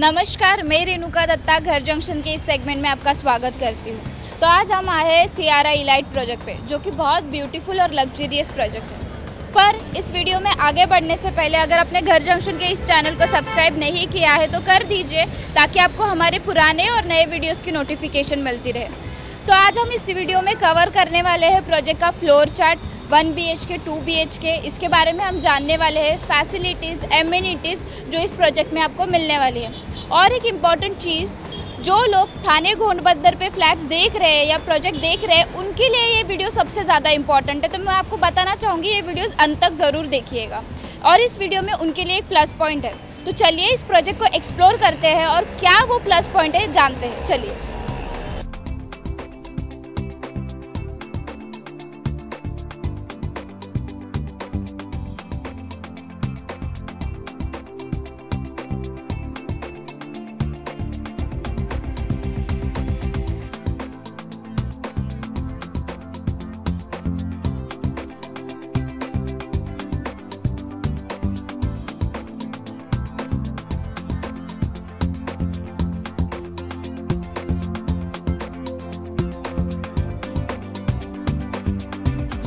नमस्कार, मैं रेणुका दत्ता घर जंक्शन के इस सेगमेंट में आपका स्वागत करती हूँ। तो आज हम आए हैं सियारा इलाइट प्रोजेक्ट पे, जो कि बहुत ब्यूटीफुल और लग्जरियस प्रोजेक्ट है। पर इस वीडियो में आगे बढ़ने से पहले अगर आपने घर जंक्शन के इस चैनल को सब्सक्राइब नहीं किया है तो कर दीजिए, ताकि आपको हमारे पुराने और नए वीडियोज़ की नोटिफिकेशन मिलती रहे। तो आज हम इस वीडियो में कवर करने वाले हैं प्रोजेक्ट का फ्लोर चार्ट, 1 BHK, 2 BHK, इसके बारे में हम जानने वाले हैं, फैसिलिटीज़, एमिनिटीज़ जो इस प्रोजेक्ट में आपको मिलने वाली है। और एक इम्पॉर्टेंट चीज़, जो लोग थाने घोड़बंदर पे फ्लैट्स देख रहे हैं या प्रोजेक्ट देख रहे हैं, उनके लिए ये वीडियो सबसे ज़्यादा इम्पॉर्टेंट है। तो मैं आपको बताना चाहूँगी, ये वीडियोस अंत तक ज़रूर देखिएगा और इस वीडियो में उनके लिए एक प्लस पॉइंट है। तो चलिए इस प्रोजेक्ट को एक्सप्लोर करते हैं और क्या वो प्लस पॉइंट है जानते हैं। चलिए,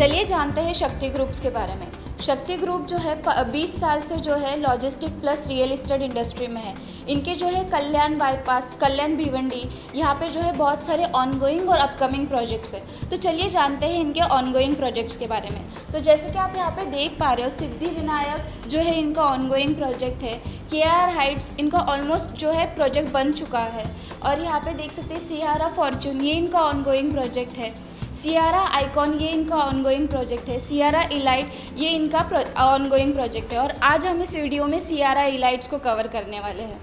चलिए जानते हैं शक्ति ग्रुप्स के बारे में। शक्ति ग्रुप जो है 20 साल से जो है logistic plus real estate industry में है। इनके जो है कल्याण बाईपास, कल्याण भिवंडी, यहाँ पे जो है बहुत सारे ऑनगोइंग और अपकमिंग प्रोजेक्ट्स है। तो चलिए जानते हैं इनके ऑनगोइंग प्रोजेक्ट्स के बारे में। तो जैसे कि आप यहाँ पे देख पा रहे हो, सिद्धि विनायक जो है इनका ऑनगोइंग प्रोजेक्ट है। के हाइट्स इनका ऑलमोस्ट जो है प्रोजेक्ट बन चुका है। और यहाँ पर देख सकते हैं सियारा फॉर्चून, ये इनका ऑनगोइंग प्रोजेक्ट है। सियारा आइकॉन, ये इनका ऑनगोइंग प्रोजेक्ट है। सियारा एलाइट, ये इनका ऑनगोइंग प्रोजेक्ट है। और आज हम इस वीडियो में सियारा एलाइट्स को कवर करने वाले हैं।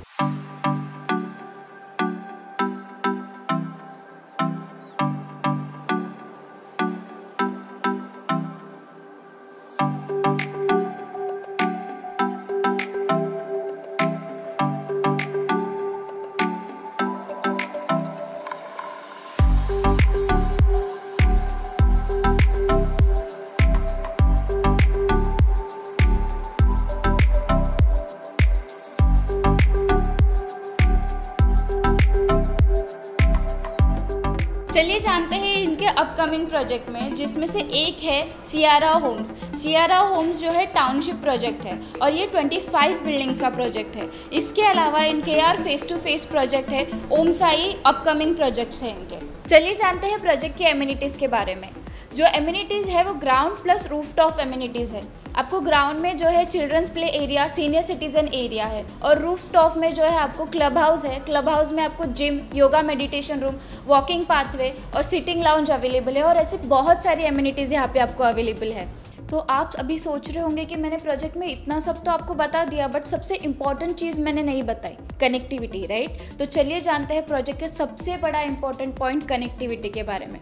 चलिए जानते हैं इनके अपकमिंग प्रोजेक्ट में, जिसमें से एक है सियारा होम्स। सियारा होम्स जो है टाउनशिप प्रोजेक्ट है और ये 25 बिल्डिंग्स का प्रोजेक्ट है। इसके अलावा इनके यार फेस टू फेस प्रोजेक्ट है, ओमसाई अपकमिंग प्रोजेक्ट्स हैं इनके। चलिए जानते हैं प्रोजेक्ट के एमिनिटीज़ के बारे में। जो एमिनिटीज़ है वो ground plus roof top amenities है। आपको ग्राउंड में जो है children's play area, senior citizen area है, और रूफ टॉप में जो है आपको क्लब हाउस है। क्लब हाउस में आपको gym, yoga, meditation room, walking pathway और सिटिंग लाउंज अवेलेबल है। और ऐसे बहुत सारी एमिनिटीज़ यहाँ पे आपको अवेलेबल है। तो आप अभी सोच रहे होंगे कि मैंने प्रोजेक्ट में इतना सब तो आपको बता दिया, बट सबसे इम्पॉर्टेंट चीज़ मैंने नहीं बताई, कनेक्टिविटी, राइट। तो चलिए जानते हैं प्रोजेक्ट के सबसे बड़ा इम्पॉर्टेंट पॉइंट, कनेक्टिविटी के बारे में।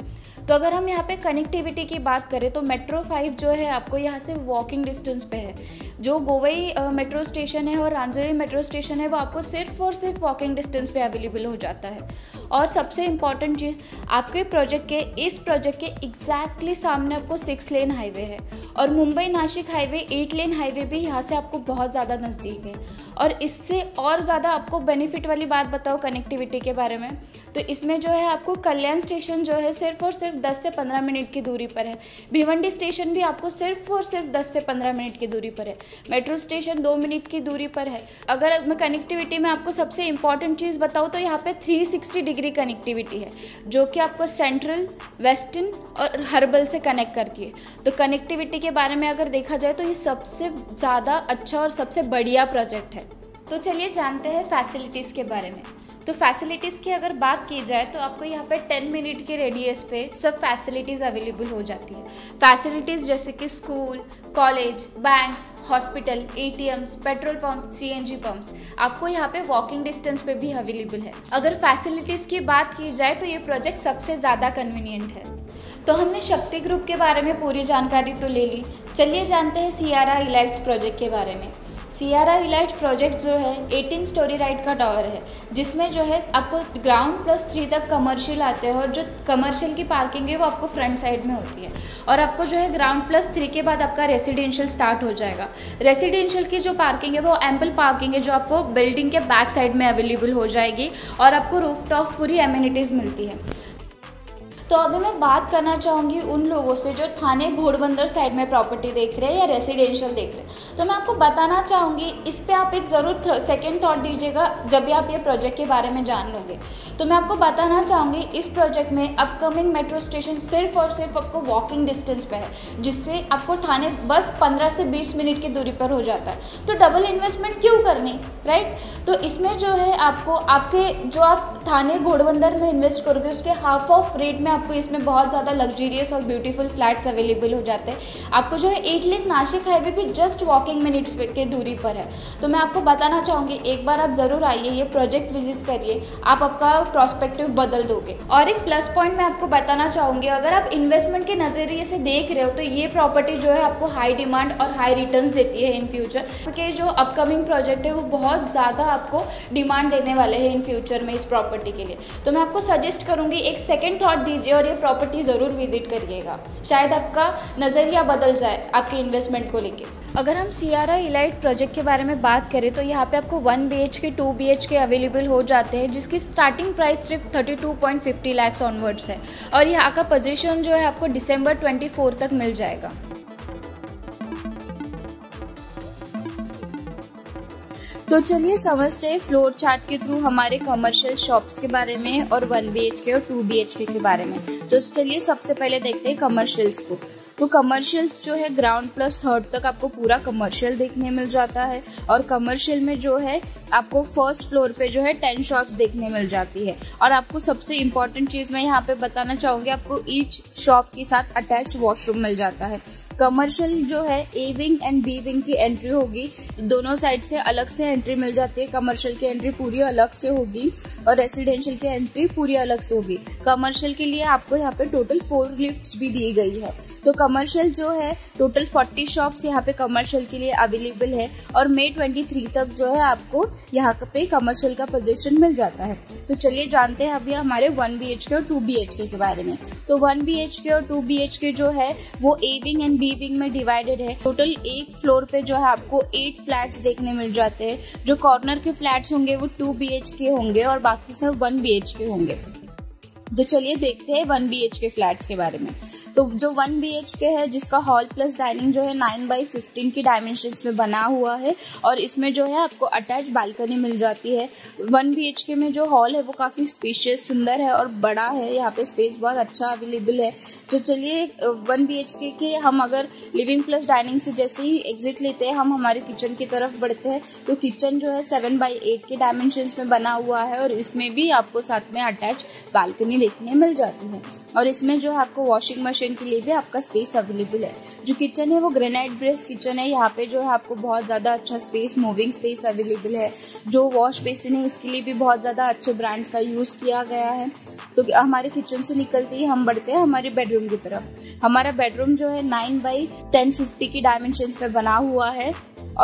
तो अगर हम यहाँ पे कनेक्टिविटी की बात करें तो मेट्रो 5 जो है आपको यहाँ से वॉकिंग डिस्टेंस पे है। जो गोवई मेट्रो स्टेशन है और रांजुरी मेट्रो स्टेशन है, वो आपको सिर्फ और सिर्फ वॉकिंग डिस्टेंस पे अवेलेबल हो जाता है। और सबसे इम्पॉर्टेंट चीज़, आपके इस प्रोजेक्ट के एग्जैक्टली सामने आपको 6 लेन हाईवे है और Mumbai Nashik highway 8 lane highway भी यहाँ से आपको बहुत ज़्यादा नज़दीक है। और इससे और ज़्यादा आपको बेनिफिट वाली बात बताओ कनेक्टिविटी के बारे में, तो इसमें जो है आपको कल्याण स्टेशन जो है सिर्फ और सिर्फ 10 से 15 मिनट की दूरी पर है। भिवंडी स्टेशन भी आपको सिर्फ और सिर्फ 10 से 15 मिनट की दूरी पर है। मेट्रो स्टेशन 2 मिनट की दूरी पर है। अगर मैं कनेक्टिविटी में आपको सबसे इम्पॉर्टेंट चीज़ बताऊँ तो यहाँ पे 360 डिग्री कनेक्टिविटी है, जो कि आपको सेंट्रल, वेस्टर्न और हर्बल से कनेक्ट करती है। तो कनेक्टिविटी के बारे में अगर देखा जाए तो ये सबसे ज़्यादा अच्छा और सबसे बढ़िया प्रोजेक्ट है। तो चलिए जानते हैं फैसिलिटीज़ के बारे में। तो फैसिलिटीज़ की अगर बात की जाए तो आपको यहाँ पे 10 मिनट के रेडियस पे सब फैसिलिटीज़ अवेलेबल हो जाती है। फैसिलिटीज़ जैसे कि school, college, bank, hospital, ATMs, petrol pump, CNG pumps आपको यहाँ पे वॉकिंग डिस्टेंस पे भी अवेलेबल है। अगर फैसिलिटीज़ की बात की जाए तो ये प्रोजेक्ट सबसे ज़्यादा कन्वीनियंट है। तो हमने शक्ति ग्रुप के बारे में पूरी जानकारी तो ले ली। चलिए जानते हैं सियारा एलाइट प्रोजेक्ट के बारे में। सियारा इलाइट प्रोजेक्ट जो है 18 स्टोरी राइट का टावर है, जिसमें जो है आपको ग्राउंड प्लस 3 तक कमर्शियल आते हैं और जो कमर्शियल की पार्किंग है वो आपको फ्रंट साइड में होती है और आपको जो है ग्राउंड प्लस 3 के बाद आपका रेसिडेंशियल स्टार्ट हो जाएगा। रेसिडेंशियल की जो पार्किंग है वो एम्पल पार्किंग है जो आपको बिल्डिंग के बैक साइड में अवेलेबल हो जाएगी और आपको रूफ टॉप पूरी एम्यूनिटीज़ मिलती है। तो अभी मैं बात करना चाहूँगी उन लोगों से जो थाने घोड़बंदर साइड में प्रॉपर्टी देख रहे हैं या रेसिडेंशियल देख रहे हैं। तो मैं आपको बताना चाहूँगी, इस पे आप एक ज़रूर सेकेंड थॉट दीजिएगा जब भी आप ये प्रोजेक्ट के बारे में जान लोगे। तो मैं आपको बताना चाहूँगी इस प्रोजेक्ट में अपकमिंग मेट्रो स्टेशन सिर्फ और सिर्फ आपको वॉकिंग डिस्टेंस पर है, जिससे आपको थाने बस 15 से 20 मिनट की दूरी पर हो जाता है। तो डबल इन्वेस्टमेंट क्यों करनी, राइट? तो इसमें जो है आपको आपके जो आप थाने घोड़बंदर में इन्वेस्ट करोगे उसके हाफ ऑफ रेट में आपको इसमें बहुत ज़्यादा लग्जरियस और ब्यूटीफुल फ्लैट्स अवेलेबल हो जाते हैं। आपको जो है 8 लेन नासिक हाईवे भी जस्ट वॉकिंग मिनट के दूरी पर है। तो मैं आपको बताना चाहूँगी एक बार आप ज़रूर आइए, ये प्रोजेक्ट विजिट करिए, आप आपका प्रॉस्पेक्टिव बदल दोगे। और एक प्लस पॉइंट मैं आपको बताना चाहूँगी, अगर आप इन्वेस्टमेंट के नज़रिए से देख रहे हो तो ये प्रॉपर्टी जो है आपको हाई डिमांड और हाई रिटर्न देती है इन फ्यूचर, क्योंकि जो अपकमिंग प्रोजेक्ट है वो बहुत ज़्यादा आपको डिमांड देने वाले हैं इन फ्यूचर में इस प्रॉपर्टी के लिए। तो मैं आपको सजेस्ट करूँगी एक सेकेंड थॉट दीजिए और ये प्रॉपर्टी ज़रूर विजिट करिएगा, शायद आपका नज़रिया बदल जाए आपके इन्वेस्टमेंट को लेके। अगर हम सियारा इलाइट प्रोजेक्ट के बारे में बात करें तो यहाँ पे आपको 1 BHK 2 BHK अवेलेबल हो जाते हैं, जिसकी स्टार्टिंग प्राइस सिर्फ 32.50 लाख ऑनवर्ड्स है और यहाँ का पोजीशन जो है आपको December 24 तक मिल जाएगा। तो चलिए समझते हैं फ्लोर चार्ट के थ्रू हमारे कमर्शियल शॉप्स के बारे में और 1 BHK और 2 BHK के बारे में। तो चलिए सबसे पहले देखते हैं कमर्शियल्स को। तो कमर्शियल्स जो है ग्राउंड प्लस 3rd तक आपको पूरा कमर्शियल देखने मिल जाता है और कमर्शियल में जो है आपको 1st फ्लोर पे जो है 10 शॉप्स देखने मिल जाती है। और आपको सबसे इम्पॉर्टेंट चीज़ मैं यहाँ पे बताना चाहूँगी, आपको ईच शॉप के साथ अटैच वॉशरूम मिल जाता है। कमर्शियल जो है A wing and B wing की एंट्री होगी, दोनों साइड से अलग से एंट्री मिल जाती है। कमर्शियल की एंट्री पूरी अलग से होगी और रेसिडेंशियल की एंट्री पूरी अलग से होगी। कमर्शियल के लिए आपको यहाँ पे टोटल 4 लिफ्ट्स भी दी गई है। तो कमर्शियल जो है टोटल 40 शॉप्स यहाँ पे कमर्शियल के लिए अवेलेबल है और मई 23 तक जो है आपको यहाँ पे कमर्शियल का पोजीशन मिल जाता है। तो चलिए जानते हैं अभी हमारे 1 BHK और 2 BHK के बारे में। तो 1 BHK और 2 BHK जो है वो A wing and B wing में डिवाइडेड है। टोटल 1 फ्लोर पे जो है आपको 8 फ्लैट्स देखने मिल जाते हैं। जो कॉर्नर के फ्लैट्स होंगे वो 2 BHK होंगे और बाकी सब 1 BHK होंगे। तो चलिए देखते हैं 1 BHK फ्लैट्स के बारे में। तो जो 1 BHK है जिसका हॉल प्लस डाइनिंग जो है 9x15 की डायमेंशंस में बना हुआ है और इसमें जो है आपको अटैच बालकनी मिल जाती है। 1 BHK में जो हॉल है वो काफ़ी स्पेशियस, सुंदर है और बड़ा है, यहाँ पे स्पेस बहुत अच्छा अवेलेबल है। तो चलिए 1 BHK के हम अगर लिविंग प्लस डाइनिंग से जैसे ही एग्जिट लेते हैं हम हमारे किचन की तरफ बढ़ते हैं। तो किचन जो है 7x8 के डायमेंशंस में बना हुआ है और इसमें भी आपको साथ में अटैच बालकनी देखने मिल जाती है और इसमें जो है आपको वॉशिंग मशीन के लिए भी आपका स्पेस अवेलेबल है। जो किचन है वो ग्रेनाइट ब्रश किचन है, यहाँ पे जो है आपको बहुत ज्यादा अच्छा स्पेस, मूविंग स्पेस अवेलेबल है। जो वॉश बेसिन है इसके लिए भी बहुत ज्यादा अच्छे ब्रांड्स का यूज किया गया है। तो हमारे किचन से निकलते ही हम बढ़ते हैं हमारे बेडरूम की तरफ। हमारा बेडरूम जो है 9x1050 की डायमेंशन पे बना हुआ है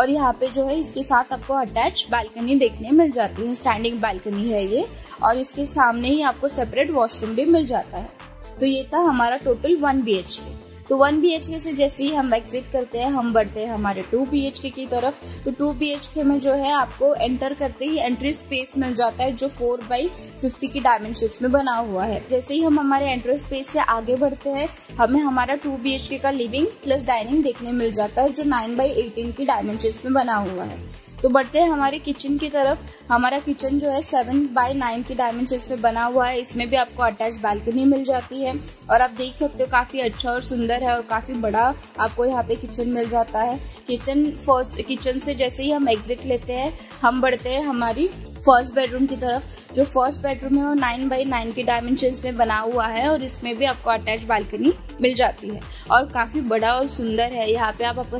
और यहाँ पे जो है इसके साथ आपको अटैच बालकनी देखने मिल जाती है, स्टैंडिंग बालकनी है ये, और इसके सामने ही आपको सेपरेट वॉशरूम भी मिल जाता है। तो ये था हमारा टोटल 1 BHK। तो 1 BHK से जैसे ही हम एग्जिट करते हैं हम बढ़ते हैं हमारे 2 BHK की तरफ। तो 2 BHK में जो है आपको एंटर करते ही एंट्री स्पेस मिल जाता है जो 4x50 की डायमेंशंस में बना हुआ है। जैसे ही हम हमारे एंट्री स्पेस से आगे बढ़ते हैं हमें हमारा 2 BHK का लिविंग प्लस डाइनिंग देखने मिल जाता है जो 9x18 की डायमेंशंस में बना हुआ है। तो बढ़ते हैं हमारे किचन की तरफ। हमारा किचन जो है 7x9 की डायमेंशंस में बना हुआ है, इसमें भी आपको अटैच बालकनी मिल जाती है और आप देख सकते हो काफ़ी अच्छा और सुंदर है और काफ़ी बड़ा आपको यहाँ पे किचन मिल जाता है। किचन से जैसे ही हम एग्जिट लेते हैं हम बढ़ते हैं हमारी 1st बेडरूम की तरफ। जो 1st बेडरूम है वो 9x9 के डायमेंशंस में बना हुआ है और इसमें भी आपको अटैच बालकनी मिल जाती है और काफ़ी बड़ा और सुंदर है। यहाँ पे आप आपका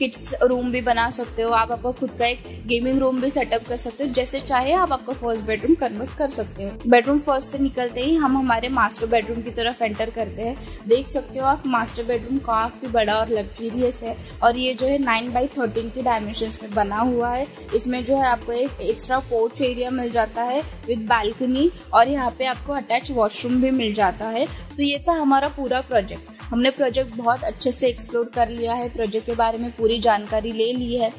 किड्स रूम भी बना सकते हो, आप आपका खुद का एक गेमिंग रूम भी सेटअप कर सकते हो। जैसे चाहे आप आपका फर्स्ट बेडरूम कन्वर्ट कर सकते हो। बेडरूम फर्स्ट से निकलते ही हम हमारे मास्टर बेडरूम की तरफ एंटर करते हैं। देख सकते हो आप मास्टर बेडरूम काफ़ी बड़ा और लग्जरियस है और ये जो है 9x13 की डायमेंशंस में बना हुआ है। इसमें जो है आपको एक एक्स्ट्रा पोर्च एरिया मिल जाता है विद बालकनी और यहाँ पे आपको अटैच वॉशरूम भी मिल जाता है। तो ये था हमारा पूरा प्रोजेक्ट। हमने प्रोजेक्ट बहुत अच्छे से एक्सप्लोर कर लिया है, प्रोजेक्ट के बारे में पूरी जानकारी ले ली है।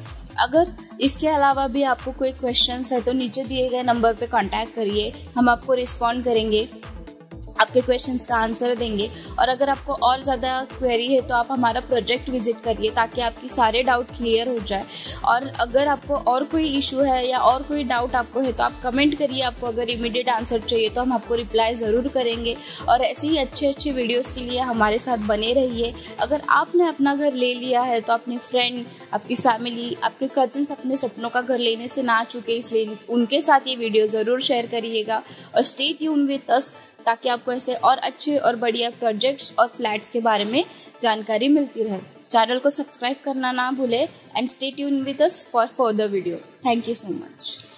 अगर इसके अलावा भी आपको कोई क्वेश्चंस है तो नीचे दिए गए नंबर पे कांटेक्ट करिए, हम आपको रिस्पॉन्ड करेंगे, आपके क्वेश्चंस का आंसर देंगे। और अगर आपको और ज़्यादा क्वेरी है तो आप हमारा प्रोजेक्ट विजिट करिए ताकि आपकी सारे डाउट क्लियर हो जाए। और अगर आपको और कोई इशू है या और कोई डाउट आपको है तो आप कमेंट करिए। आपको अगर इमीडिएट आंसर चाहिए तो हम आपको रिप्लाई ज़रूर करेंगे। और ऐसे ही अच्छे अच्छे वीडियोज़ के लिए हमारे साथ बने रहिए। अगर आपने अपना घर ले लिया है तो अपने फ्रेंड, आपकी फैमिली, आपके कजिन्स अपने सपनों का घर लेने से ना चूके, इसलिए उनके साथ ये वीडियो ज़रूर शेयर करिएगा। और स्टे ट्यून विद अस ताकि आपको ऐसे और अच्छे और बढ़िया प्रोजेक्ट्स और फ्लैट्स के बारे में जानकारी मिलती रहे। चैनल को सब्सक्राइब करना ना भूलें and stay tuned with us for further video. Thank you so much.